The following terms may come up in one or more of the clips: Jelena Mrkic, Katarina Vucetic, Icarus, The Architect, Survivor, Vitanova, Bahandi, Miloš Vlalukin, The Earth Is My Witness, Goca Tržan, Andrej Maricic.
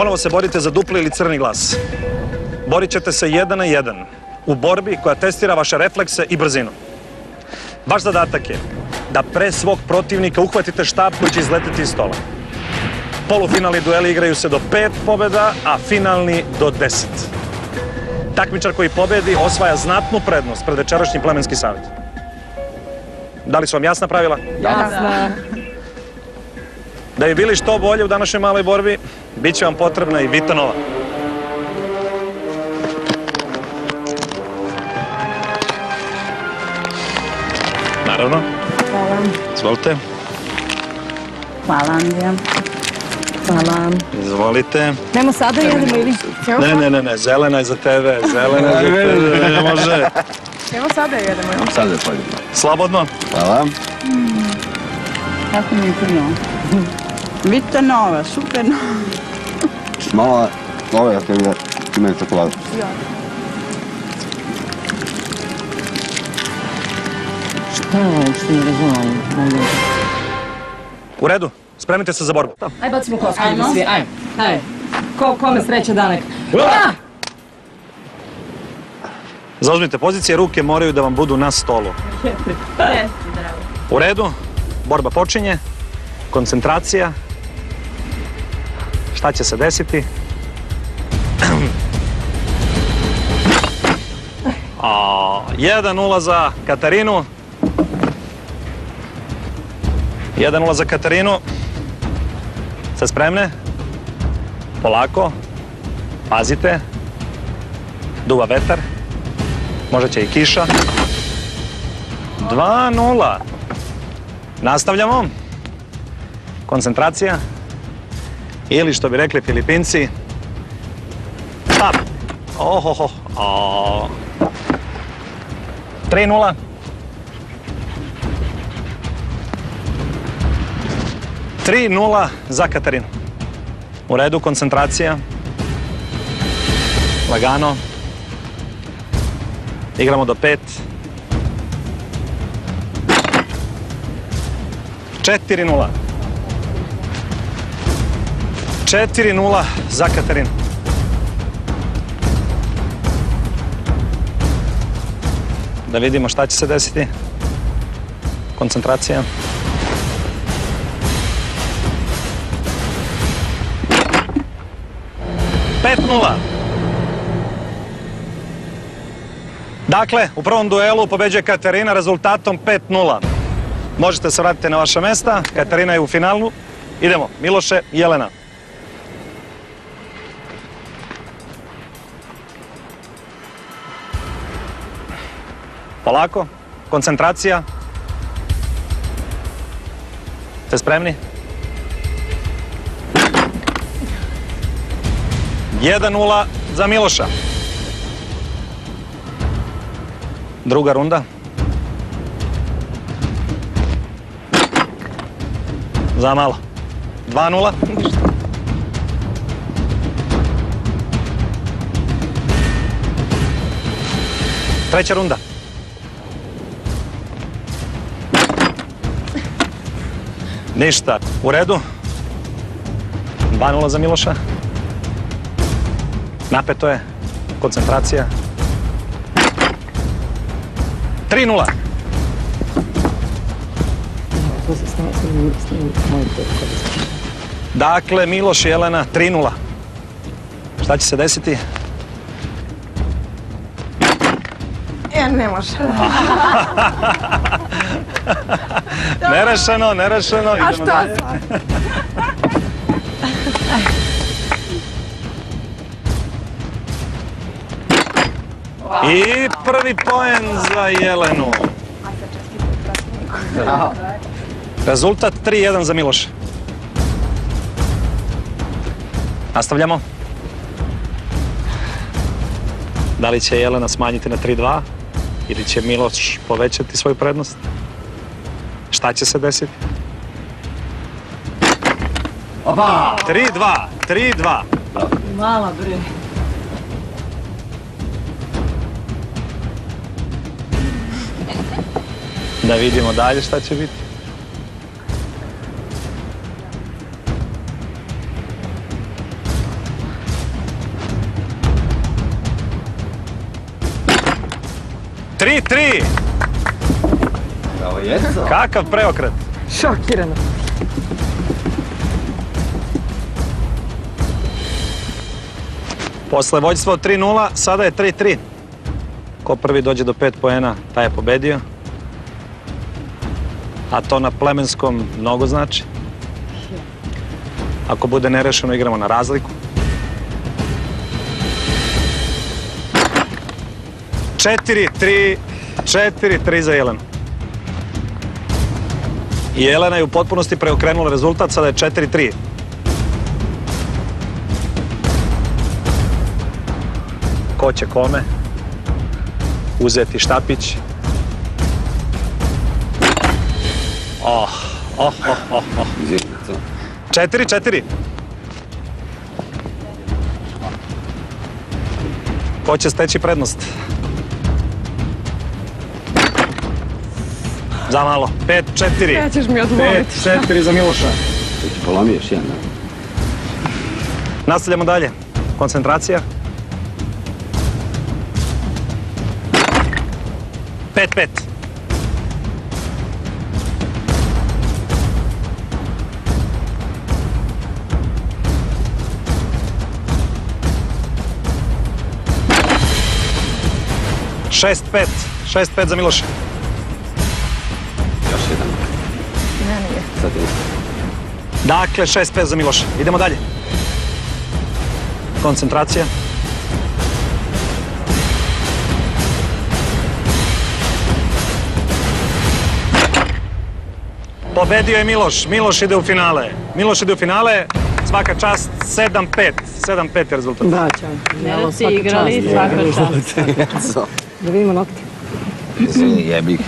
Ponovo se borite za dupli ili crni glas. Borit ćete se 1 na 1 u borbi koja testira vaše reflekse i brzinu. Vaš zadatak je da pre svog protivnika uhvatite štap koji će izletiti iz stola. Polufinalni dueli igraju se do 5 pobjeda, a finalni do 10. Takmičar koji pobedi osvaja znatnu prednost pred večerašnji plemenski savjet. Da li su vam jasna pravila? Jasna. Da bi bili što bolje u današnjoj maloj borbi, bit će vam potrebna i Vitanova. Naravno. Hvala. Izvolite. Hvala, Andija. Hvala. Izvolite. Nemo sada jedemo ili ćeo? Ne, zelena je za tebe, zelena je za tebe, ne može. Nemo sada jedemo ili? Sada je poljubno. Slobodno. Hvala. Kako mi je to novo? Vita nova, super nova. Malo ove ako imaju čokoladu. Ja. Šta je ovo, što ne razumijem? U redu, spremite se za borbu. Aj, bacimo kosku. Ajmo. Aj, kome sreće danek. Zauzmite pozicije, ruke moraju da vam budu na stolu. U redu, borba počinje. Koncentracija. Šta će se desiti? O, 1-0 za Katarinu. 1-0 za Katarinu. Ste spremne? Polako. Pazite. Duva vetar. Možda će i kiša. 2-0. Nastavljamo. Koncentracija. Ili što bi rekli Filipinci. Tap. Ohoho. 3-0. Tri nula za Katarinu. U redu, koncentracija. Lagano. Igramo do 5. 4-0. 4-0 za Katarinu. Da vidimo šta će se desiti. Koncentracija. Dakle, u prvom duelu pobeđuje Katarina rezultatom 5-0. Možete se vratiti na vaša mesta. Katarina je u finalu. Idemo, Miloše i Jelena. Polako, koncentracija. Ste spremni? 1-0 za Miloša. Druga runda. Za malo. 2-0. 3. runda. 0-0. U redu. 2-0 za Miloša. Napeto je. Koncentracija. 3-0. Dakle, Miloš i Jelena, 3-0. Šta će se desiti? Ne može. Nerešeno. A što sam? I prvi poen za Jelenu. Rezultat 3-1 za Miloša. Nastavljamo. Da li će Jelena smanjiti na 3-2 ili će Miloš povećati svoju prednost? Šta će se desiti? 3-2. Malo bre. Da vidimo dalje šta će biti. 3-3! Bravo, Jeco! Kakav preokret! Šokirano! Posle vođstva od 3-0, sada je 3-3. Ko prvi dođe do 5 poena, taj je pobedio. A to na plemenskom mnogo znači. Ako bude nerešeno, igramo na razliku. 4-3 za Jelenu. Jelena je u potpunosti preokrenula rezultat, sada je 4-3. Ko će kome uzeti štapić? Oh, oh, oh, oh, oh. 4-4. Ko će steći prednost? Za malo. 5-4. Ja ćeš mi odmoriti. 5-4 za Miloša. To ti polomiješ jedan. Nastavljamo dalje. Koncentracija. 5-5. Šest pet za Miloša. Još jedan. Ne, nije. Sad je isto. Dakle, 6-5 za Miloša. Idemo dalje. Koncentracija. 5-5 je Miloš. Miloš ide u finale. Svaka čast, 7-5. 7-5 je rezultat. Da, čao. Svaka čast. Svaka čast. Da vidimo nokte. Jebih.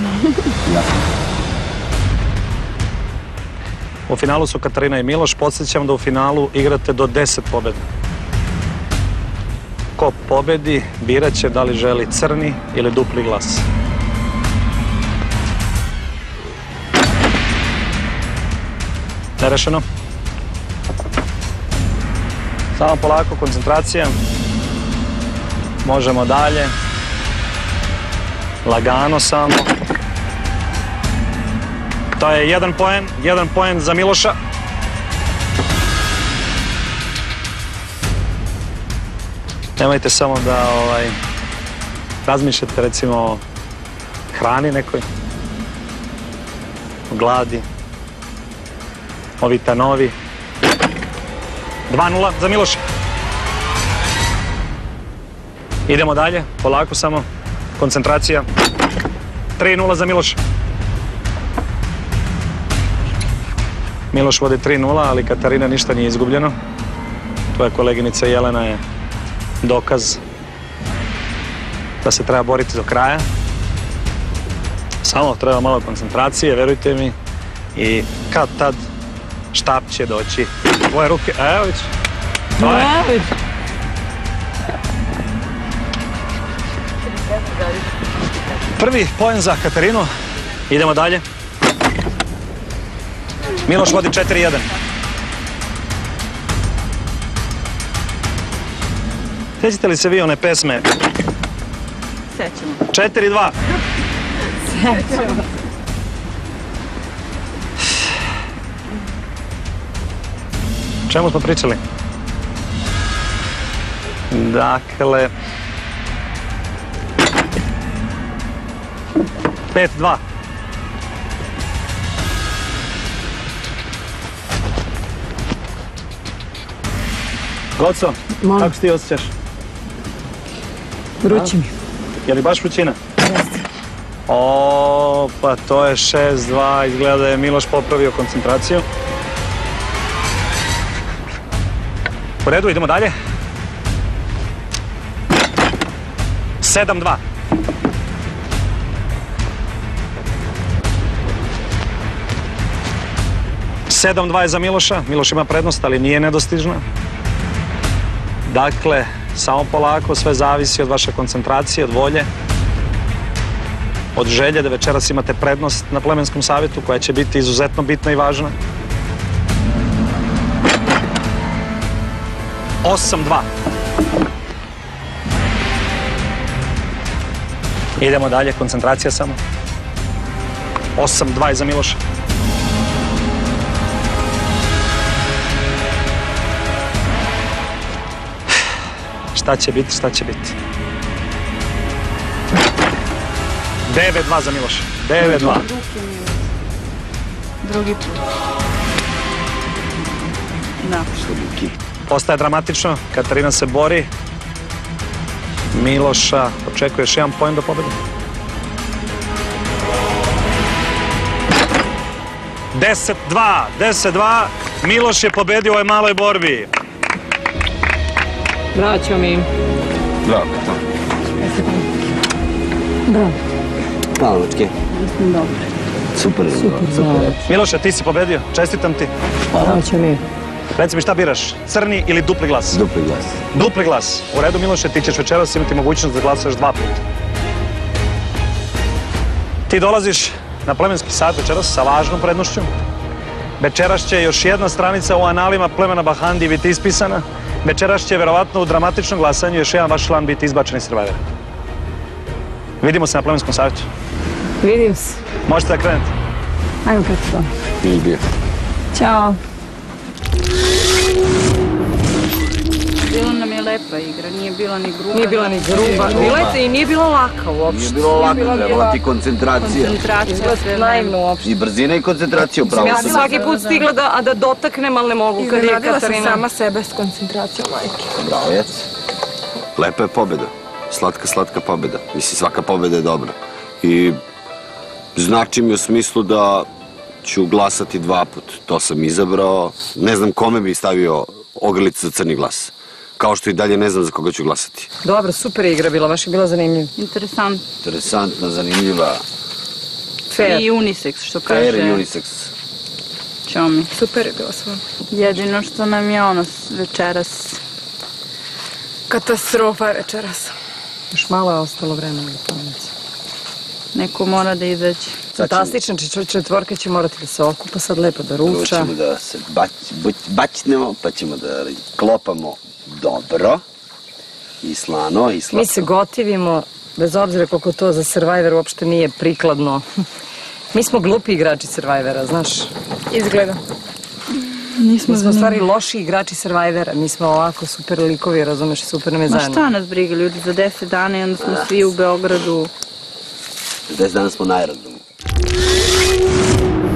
U finalu su Katarina i Miloš. Podsjećam da u finalu igrate do 10 pobjeda. Ko pobedi, birat će da li želi crni ili dupli glas. Nerešeno. Samo polako, koncentracija. Možemo dalje. Lagano samo. To je 1 poen. 1 poen za Miloša. Nemojte samo da razmišljate recimo o hrani nekoj. O gladi. O vitanovi. 2-0 za Miloša. Idemo dalje. Polako samo. Koncentracija. 3-0 za Miloša. Miloš vodi 3-0, ali Katarina ništa nije izgubljeno. Tvoja koleginica Jelena je dokaz da se treba boriti do kraja. Samo treba malo koncentracije, verujte mi. I kad tad štap će doći. Tvoje ruke. Evović. Evović. Prvi poen za Katarinu. Idemo dalje. Miloš vodi 4-1. Sjećate li se vi one pesme? Sećamo. 4-2. Sećamo. Čemu smo pričali? Dakle... 5-2. Goco, kako se ti osjećaš? Vrući mi. Je li baš vrućina? Jeste. O, pa to je 6-2. Izgleda da je Miloš popravio koncentraciju. U redu, idemo dalje. 7-2. je za Miloša. Miloš ima prednost, ali nije nedostižna. Dakle, samo polako, sve zavisi od vaše koncentracije, od volje, od želje da večeras imate prednost na plemenskom savjetu, koja će biti izuzetno bitna i važna. 8-2. Idemo dalje, koncentracija samo. 8-2 za Miloša. Šta će biti, šta će biti. 9-2 za Miloša. 9-2. Drugi put. Postaje dramatično. Katarina se bori. Miloša očekuje još jedan poen do pobjede. 10-2. 10-2. Miloš je pobedio u ovoj maloj borbi. Braćo mi. Bravo. Bravo. Pavločke. Dobro. Super. Miloša, ti si pobedio. Čestitam ti. Braćo mi. Reci mi šta biraš, crni ili dupli glas? Dupli glas. Dupli glas. U redu, Miloše, ti ćeš večeras imati mogućnost da glasaš 2 puta. Ti dolaziš na plemenski sat večeras sa važnom prednošću. Večeras će još jedna stranica u analima plemena Bahandi biti ispisana. Večeras će, verovatno, u dramatičnom glasanju još jedan vaš član biti izbačen iz Survivora. Vidimo se na plemenskom savjetu. Vidim se. Možete da krenete. Ajmo kada to. Izbio. Ćao. Bila nam je lepa igra, nije bila ni gruba. Nije bila ni gruba. I nije bila laka uopšte. Nije bila laka, trebala ti koncentracija. Koncentracija. Naivno uopšte. I brzina i koncentracija upravo. Ja sam svaki put stigla da dotaknem, ali ne mogu. Iznenadila sam sama sebe s koncentracijom majke. Bravo, Jece. Lepa je pobjeda. Slatka, slatka pobjeda. Mislim, svaka pobjeda je dobra. I znači mi u smislu da ću glasati 2 put. To sam izabrao. Ne znam kome bi stavio ogrlicu za crni glas. Kao što i dalje ne znam za koga ću glasati. Dobro, super igra bila. Vaša je bila zanimljiva. Interesantna. Interesantna, zanimljiva. Fair. I unisex, što kaže. Fair i unisex. Ćao mi. Super je bila sva. Jedino što nam je ono večeras. Katastrofa je večeras. Još malo je ostalo vremena u pameti. Neko mora da izađe. Fantastičan, četvorka će morati da se okupa, sad lepo da ruča. Ćemo da se bačnemo, pa ćemo da klopamo dobro i slano i slatko. Mi se gotivimo, bez obzira koliko to za Survivor uopšte nije prikladno. Mi smo glupi igrači Survivora, znaš? Izgleda. Mi smo u stvari loši igrači Survivora, mi smo ovako super likovi, razumeš, super nam je zajedno. Ma šta nas briga, ljudi, za 10 dana i onda smo svi u Beogradu. Za 10 dana smo na aerodromu.